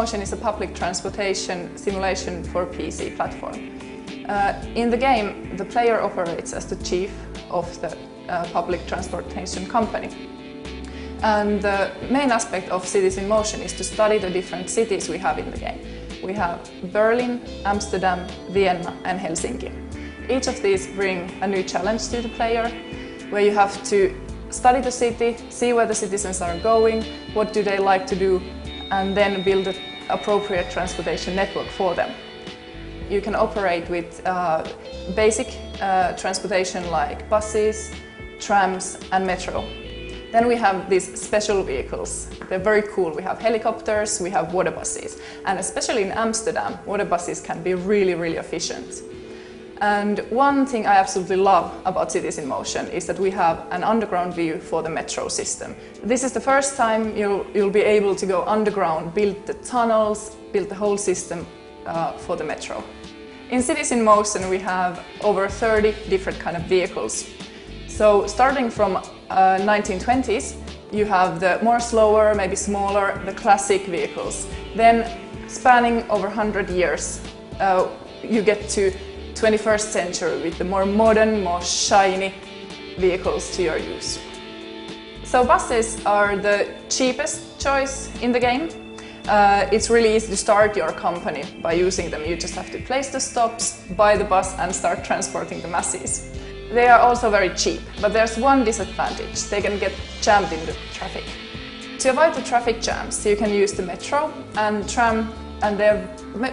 Motion is a public transportation simulation for PC platform. In the game, the player operates as the chief of the public transportation company. And the main aspect of Cities in Motion is to study the different cities we have in the game. We have Berlin, Amsterdam, Vienna and Helsinki. Each of these bring a new challenge to the player, where you have to study the city, see where the citizens are going, what do they like to do, and then build an appropriate transportation network for them. You can operate with basic transportation like buses, trams and metro. Then we have these special vehicles. They're very cool. We have helicopters, we have water buses. And especially in Amsterdam, water buses can be really, really efficient. And one thing I absolutely love about Cities in Motion is that we have an underground view for the metro system. This is the first time you'll be able to go underground, build the tunnels, build the whole system for the metro. In Cities in Motion we have over 30 different kind of vehicles. So starting from 1920s you have the more slower, maybe smaller, the classic vehicles. Then spanning over 100 years you get to 21st century with the more modern, more shiny vehicles to your use. So buses are the cheapest choice in the game. It's really easy to start your company by using them. You just have to place the stops, buy the bus and start transporting the masses. They are also very cheap, but there's one disadvantage. They can get jammed in the traffic. To avoid the traffic jams, you can use the metro and tram, and they're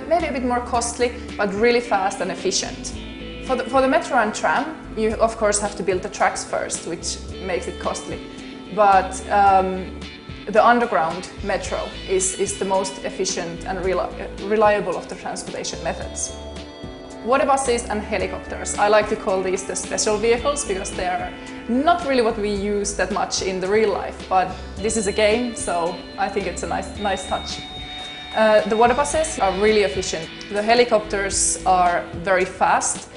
maybe a bit more costly, but really fast and efficient. For the metro and tram, you of course have to build the tracks first, which makes it costly. But the underground metro is the most efficient and reliable of the transportation methods. Water buses and helicopters. I like to call these the special vehicles because they are not really what we use that much in the real life, but this is a game, so I think it's a nice touch. The water buses are really efficient. The helicopters are very fast,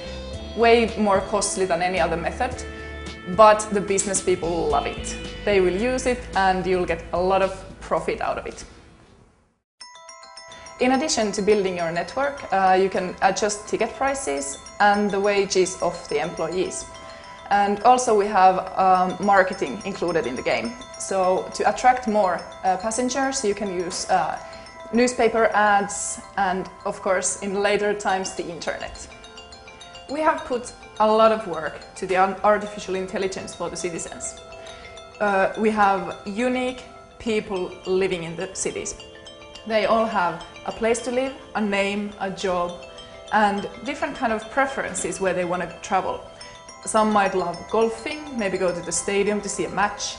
way more costly than any other method, but the business people love it. They will use it and you'll get a lot of profit out of it. In addition to building your network, you can adjust ticket prices and the wages of the employees. And also we have marketing included in the game. So to attract more passengers, you can use newspaper ads and, of course, in later times, the internet. We have put a lot of work to the artificial intelligence for the citizens. We have unique people living in the cities. They all have a place to live, a name, a job, and different kind of preferences where they want to travel. Some might love golfing, maybe go to the stadium to see a match,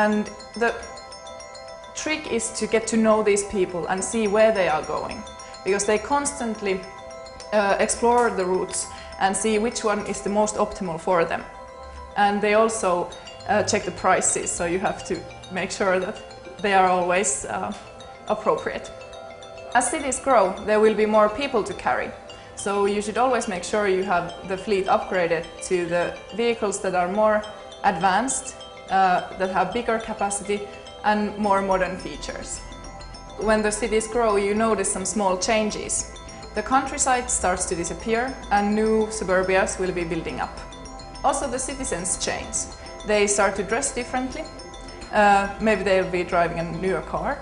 and the trick is to get to know these people and see where they are going, because they constantly explore the routes and see which one is the most optimal for them. And they also check the prices, so you have to make sure that they are always appropriate. As cities grow, there will be more people to carry, so you should always make sure you have the fleet upgraded to the vehicles that are more advanced, that have bigger capacity and more modern features. When the cities grow, you notice some small changes. The countryside starts to disappear and new suburbias will be building up. Also the citizens change. They start to dress differently. Maybe they'll be driving a newer car.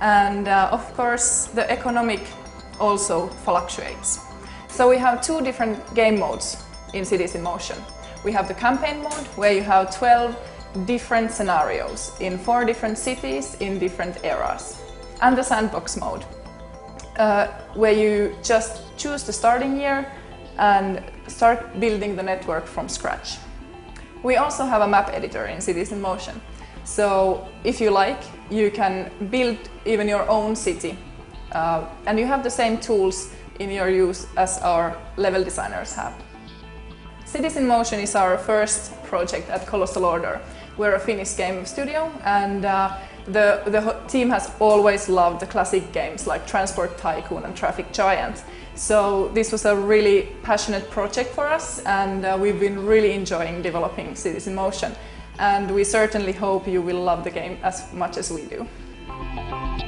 And of course the economic also fluctuates. So we have two different game modes in Cities in Motion. We have the campaign mode, where you have 12 different scenarios in 4 different cities in different eras, and the sandbox mode, where you just choose the starting year and start building the network from scratch. We also have a map editor in Cities in Motion, so if you like, you can build even your own city, and you have the same tools in your use as our level designers have. Cities in Motion is our first project at Colossal Order. We're a Finnish game studio, and the team has always loved the classic games like Transport Tycoon and Traffic Giant. So this was a really passionate project for us, and we've been really enjoying developing Cities in Motion. And we certainly hope you will love the game as much as we do.